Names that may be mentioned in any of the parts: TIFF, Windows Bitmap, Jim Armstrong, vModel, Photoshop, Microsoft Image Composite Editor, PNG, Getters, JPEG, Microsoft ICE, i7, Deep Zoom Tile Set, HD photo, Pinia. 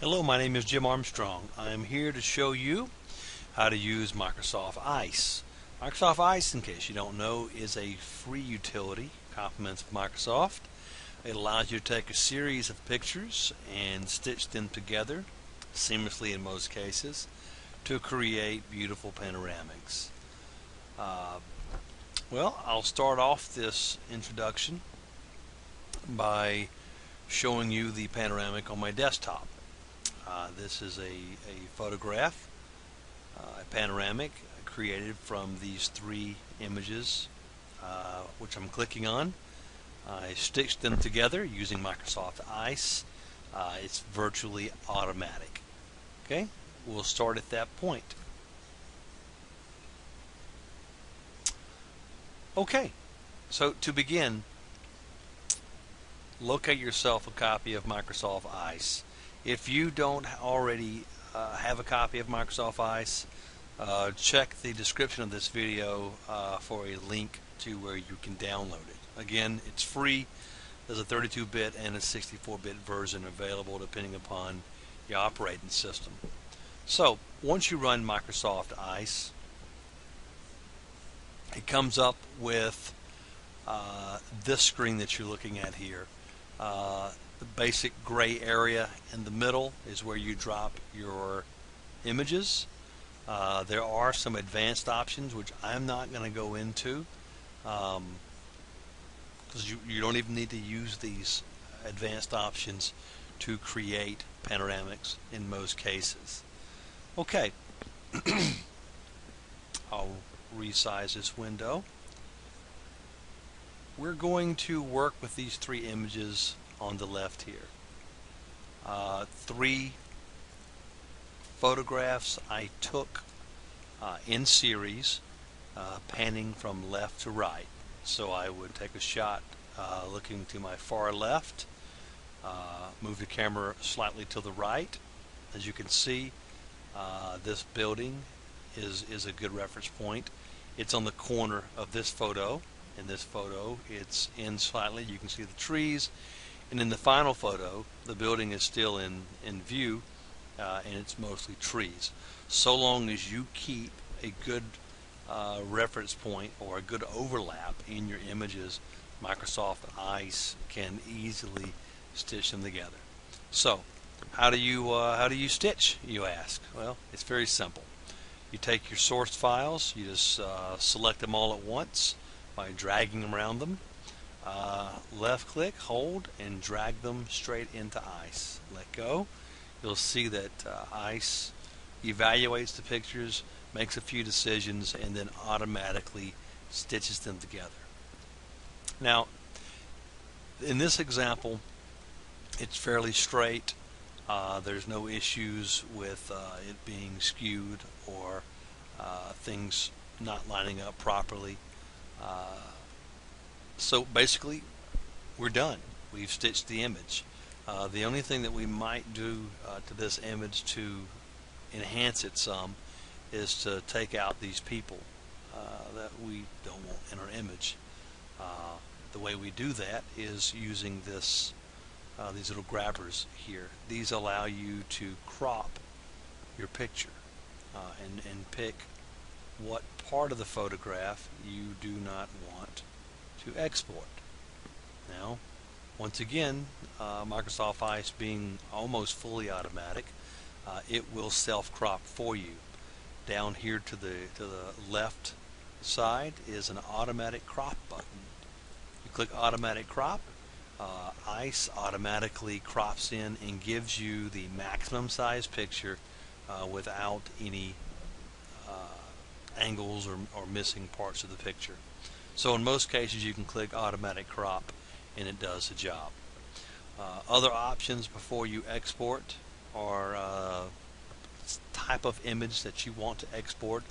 Hello, my name is Jim Armstrong. I am here to show you how to use Microsoft ICE. Microsoft ICE, in case you don't know, is a free utility, compliments of Microsoft. It allows you to take a series of pictures and stitch them together, seamlessly in most cases, to create beautiful panoramics. Well, I'll start off this introduction by showing you the panoramic on my desktop. This is a photograph, a panoramic created from these three images, which I'm clicking on. I stitched them together using Microsoft ICE. It's virtually automatic. Okay, we'll start at that point. Okay, so to begin, locate yourself a copy of Microsoft ICE. If you don't already have a copy of Microsoft ICE, check the description of this video for a link to where you can download it. Again, it's free. There's a 32-bit and a 64-bit version available depending upon your operating system. So once you run Microsoft ICE, it comes up with this screen that you're looking at here. The basic gray area in the middle is where you drop your images. There are some advanced options which I'm not going to go into because you don't even need to use these advanced options to create panoramics in most cases. Okay, I'll resize this window. We're going to work with these three images on the left here. Three photographs I took in series, panning from left to right. So I would take a shot looking to my far left, move the camera slightly to the right. As you can see, this building is a good reference point. It's on the corner of this photo. In this photo, it's in slightly. You can see the trees. And in the final photo, the building is still in view, and it's mostly trees. So long as you keep a good reference point or a good overlap in your images, Microsoft ICE can easily stitch them together. So, how do you stitch, you ask? Well, it's very simple. You take your source files, you just select them all at once by dragging them around them. Left click, hold, and drag them straight into ICE. Let go. You'll see that ICE evaluates the pictures, makes a few decisions, and then automatically stitches them together. Now, in this example, it's fairly straight. There's no issues with it being skewed or things not lining up properly. So basically, we're done. We've stitched the image. The only thing that we might do to this image to enhance it some is to take out these people that we don't want in our image. The way we do that is using this these little grabbers here. These allow you to crop your picture and pick what part of the photograph you do not want to export. Now, once again, Microsoft ICE being almost fully automatic, it will self-crop for you. Down here to the left side is an automatic crop button. You click automatic crop. ICE automatically crops in and gives you the maximum size picture without any angles or missing parts of the picture. So in most cases you can click automatic crop and it does the job. Other options before you export are type of image that you want to export: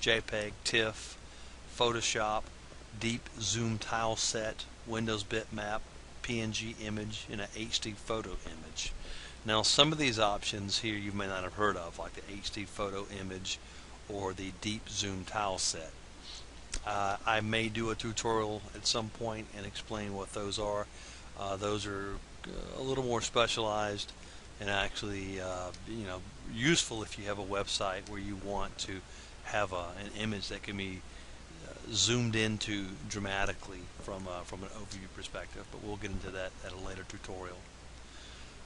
JPEG, TIFF, Photoshop, Deep Zoom Tile Set, Windows Bitmap, PNG image, and an HD photo image. Now some of these options here you may not have heard of, like the HD photo image or the Deep Zoom Tile Set. I may do a tutorial at some point and explain what those are. Those are a little more specialized and actually you know, useful if you have a website where you want to have an image that can be zoomed into dramatically from an overview perspective, but we'll get into that at a later tutorial.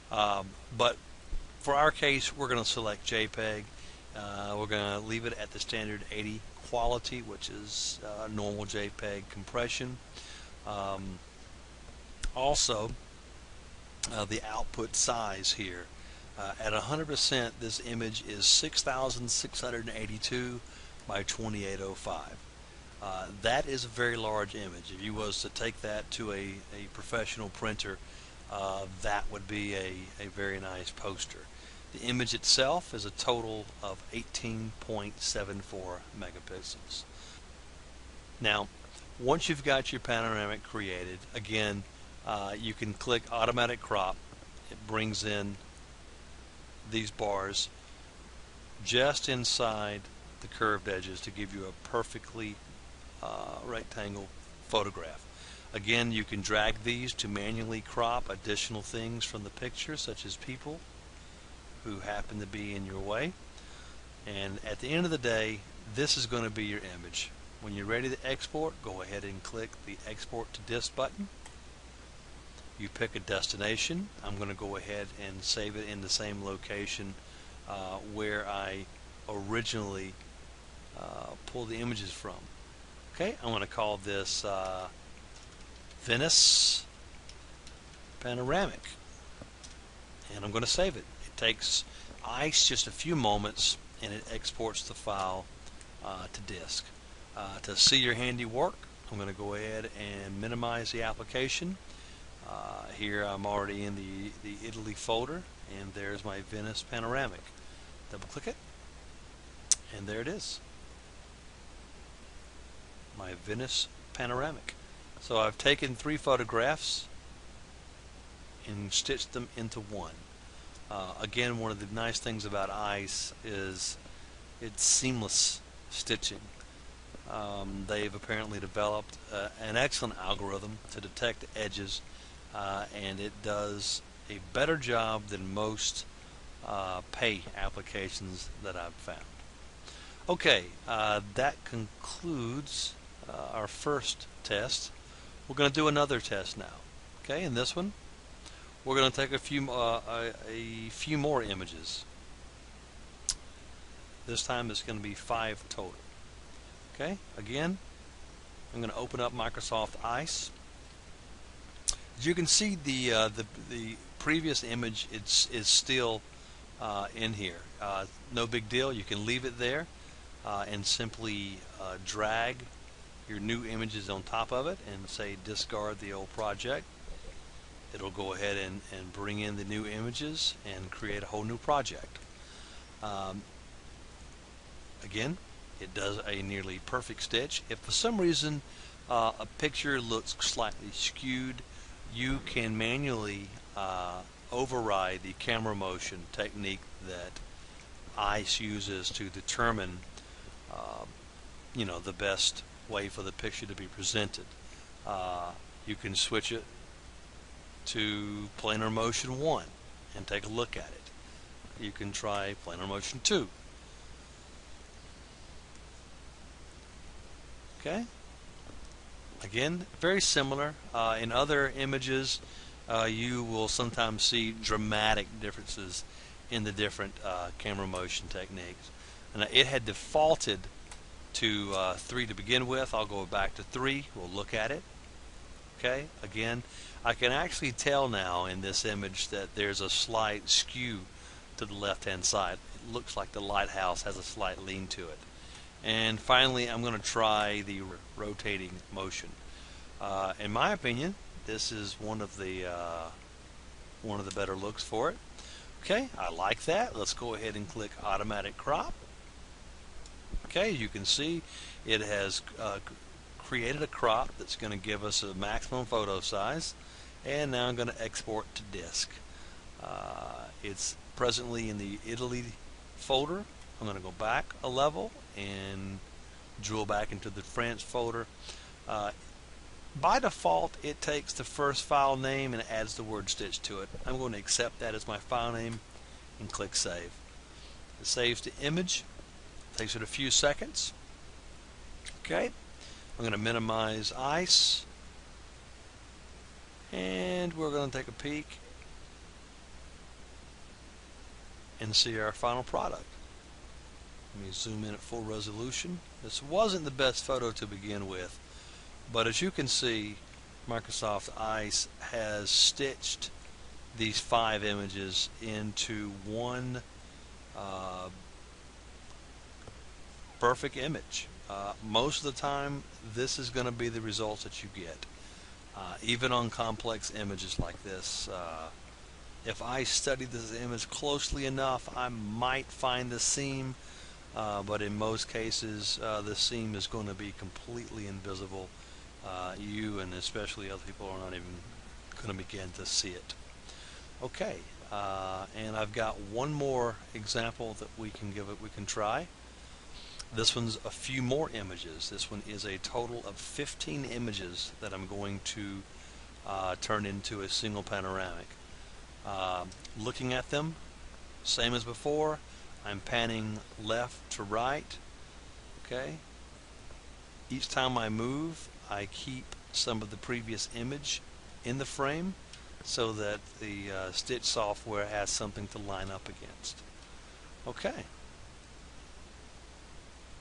But for our case, we're going to select JPEG. We're going to leave it at the standard 80 quality, which is normal JPEG compression. Also, the output size here. At 100%, this image is 6,682 by 2805. That is a very large image. If you was to take that to a professional printer, that would be a very nice poster. The image itself is a total of 18.74 megapixels. Now, once you've got your panoramic created, again, you can click automatic crop. It brings in these bars just inside the curved edges to give you a perfectly rectangle photograph. Again, you can drag these to manually crop additional things from the picture, such as people who happen to be in your way. And at the end of the day, this is going to be your image. When you're ready to export, go ahead and click the Export to Disk button. You pick a destination. I'm going to go ahead and save it in the same location where I originally pulled the images from. Okay, I'm going to call this Venice Panoramic, and I'm going to save it. It takes ICE just a few moments, and it exports the file to disk. To see your handiwork, I'm going to go ahead and minimize the application. Here I'm already in the Italy folder, and there's my Venice Panoramic. Double click it, and there it is. My Venice Panoramic. So I've taken 3 photographs and stitched them into one. Again, one of the nice things about ICE is it's seamless stitching. They've apparently developed an excellent algorithm to detect edges, and it does a better job than most pay applications that I've found. Okay, that concludes our first test. We're going to do another test now. Okay, in this one, we're going to take a few more images. This time it's going to be 5 total. Okay, again, I'm going to open up Microsoft ICE. As you can see, the previous image is still in here. No big deal. You can leave it there and simply drag your new images on top of it and say discard the old project. It'll go ahead and bring in the new images and create a whole new project. Again, it does a nearly perfect stitch. If for some reason a picture looks slightly skewed, you can manually override the camera motion technique that ICE uses to determine you know, the best way for the picture to be presented. You can switch it to planar motion 1 and take a look at it. You can try planar motion 2. Okay, again, very similar. In other images, you will sometimes see dramatic differences in the different camera motion techniques. And it had defaulted to 3 to begin with. I'll go back to 3. We'll look at it. Okay, again, I can actually tell now in this image that there's a slight skew to the left-hand side. It looks like the lighthouse has a slight lean to it. And finally, I'm going to try the rotating motion. In my opinion, this is one of the better looks for it. Okay, I like that. Let's go ahead and click automatic crop. Okay, you can see it has created a crop that's going to give us a maximum photo size. And now I'm going to export to disk. It's presently in the Italy folder. I'm going to go back a level and drill back into the French folder. By default, it takes the first file name and adds the word stitch to it. I'm going to accept that as my file name and click save. It saves the image, takes it a few seconds. Okay, I'm going to minimize ICE, and we're going to take a peek and see our final product. Let me zoom in at full resolution. This wasn't the best photo to begin with, but as you can see, Microsoft ICE has stitched these 5 images into one perfect image. Most of the time, this is going to be the results that you get. Even on complex images like this, if I study this image closely enough, I might find the seam, but in most cases, the seam is going to be completely invisible. You and especially other people are not even going to begin to see it. Okay, and I've got one more example that we can give it. We can try. This one's a few more images. This one is a total of 15 images that I'm going to turn into a single panoramic. Looking at them, same as before. I'm panning left to right. Okay. Each time I move, I keep some of the previous image in the frame so that the stitch software has something to line up against. Okay.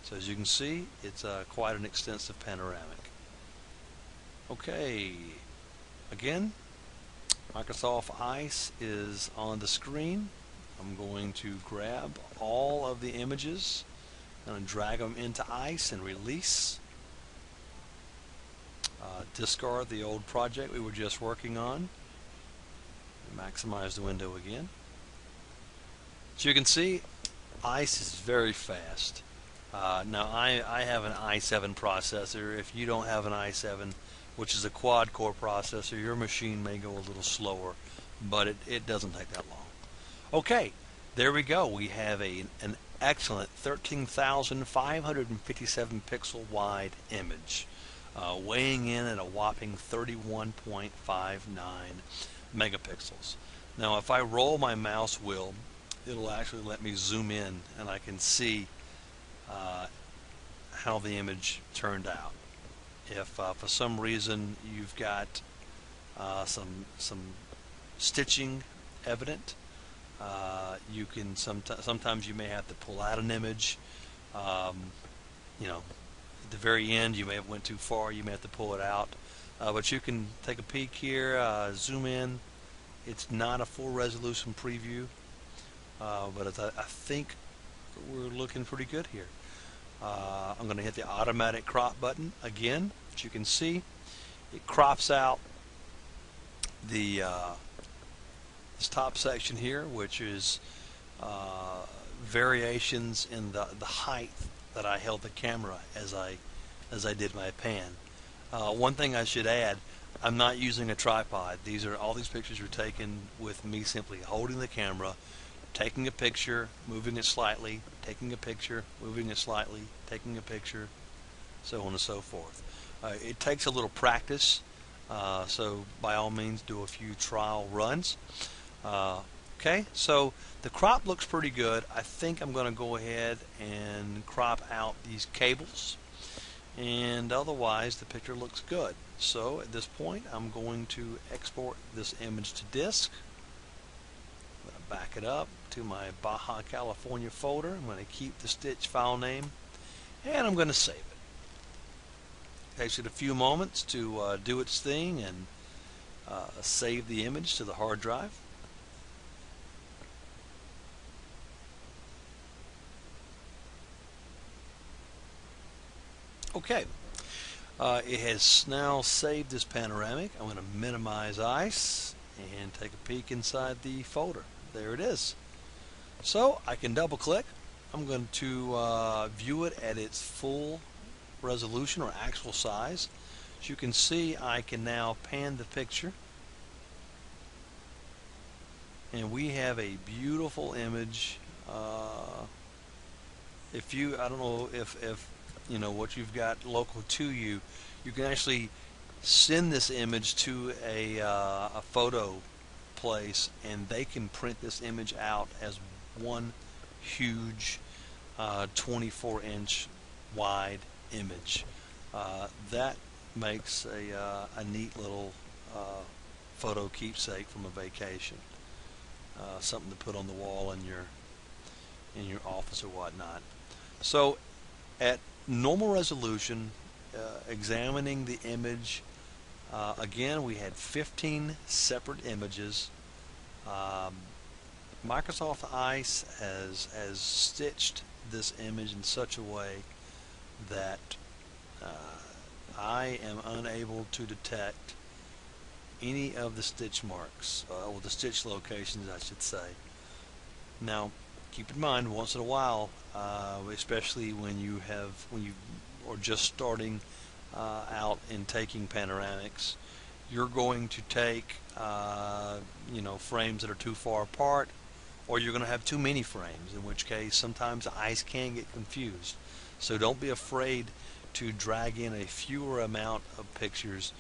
So as you can see, it's quite an extensive panoramic. Okay. Again, Microsoft ICE is on the screen. I'm going to grab all of the images and drag them into ICE and release. Discard the old project we were just working on. Maximize the window again. As you can see, ICE is very fast. Now I have an i7 processor. If you don't have an i7, which is a quad core processor, your machine may go a little slower, but it doesn't take that long. Okay, there we go. We have an excellent 13,557 pixel wide image, weighing in at a whopping 31.59 megapixels. Now if I roll my mouse wheel, it'll actually let me zoom in and I can see how the image turned out. If for some reason you've got some stitching evident, you can sometimes you may have to pull out an image. You know, at the very end you may have went too far. You may have to pull it out. But you can take a peek here, zoom in. It's not a full resolution preview, but it's, I think we're looking pretty good here. I'm going to hit the automatic crop button again. As you can see, it crops out the top section here, which is variations in the height that I held the camera as I did my pan. One thing I should add, I'm not using a tripod. All these pictures are taken with me simply holding the camera, taking a picture, moving it slightly, taking a picture, moving it slightly, taking a picture, so on and so forth. It takes a little practice, so by all means do a few trial runs. Okay, so the crop looks pretty good. I think I'm going to go ahead and crop out these cables, and otherwise the picture looks good. So at this point I'm going to export this image to disk. I'm going to back it up to my Baja California folder. I'm going to keep the stitch file name and I'm going to save it. Takes it a few moments to do its thing and save the image to the hard drive. Okay, it has now saved this panoramic. I'm going to minimize ICE and take a peek inside the folder. There it is. So I can double click. I'm going to view it at its full resolution or actual size. As you can see, I can now pan the picture and we have a beautiful image. If you, I don't know if you know, what you've got local to you, you can actually send this image to a photo place, and they can print this image out as one huge 24-inch wide image. That makes a neat little photo keepsake from a vacation, something to put on the wall in your office or whatnot. So, at normal resolution, examining the image, again, we had 15 separate images. Microsoft ICE has stitched this image in such a way that I am unable to detect any of the stitch marks, or the stitch locations, I should say. Now, keep in mind, once in a while, especially when you have, when you are just starting out and taking panoramics, you're going to take you know, frames that are too far apart, or you're going to have too many frames, in which case sometimes the ICE can get confused. So don't be afraid to drag in a fewer amount of pictures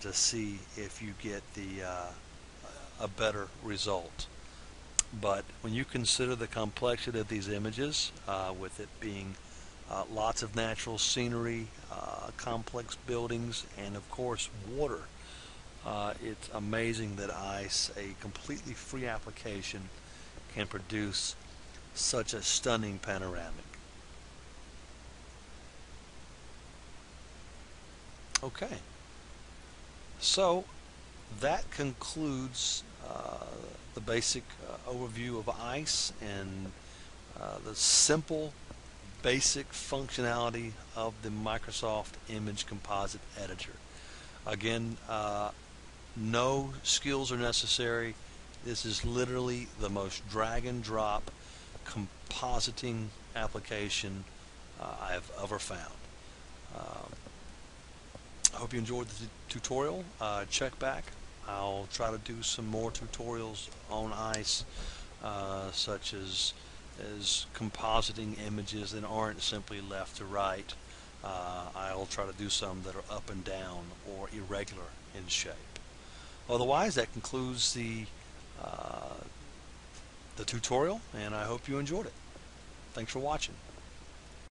to see if you get the a better result. But when you consider the complexity of these images, with it being lots of natural scenery, complex buildings, and of course water, it's amazing that ICE, a completely free application, can produce such a stunning panoramic. Okay, so that concludes the basic overview of ICE and the simple basic functionality of the Microsoft Image Composite Editor. Again, no skills are necessary. This is literally the most drag and drop compositing application I've ever found. I hope you enjoyed the tutorial. Check back. I'll try to do some more tutorials on ICE, such as compositing images that aren't simply left to right. I'll try to do some that are up and down or irregular in shape. Otherwise, that concludes the tutorial, and I hope you enjoyed it. Thanks for watching.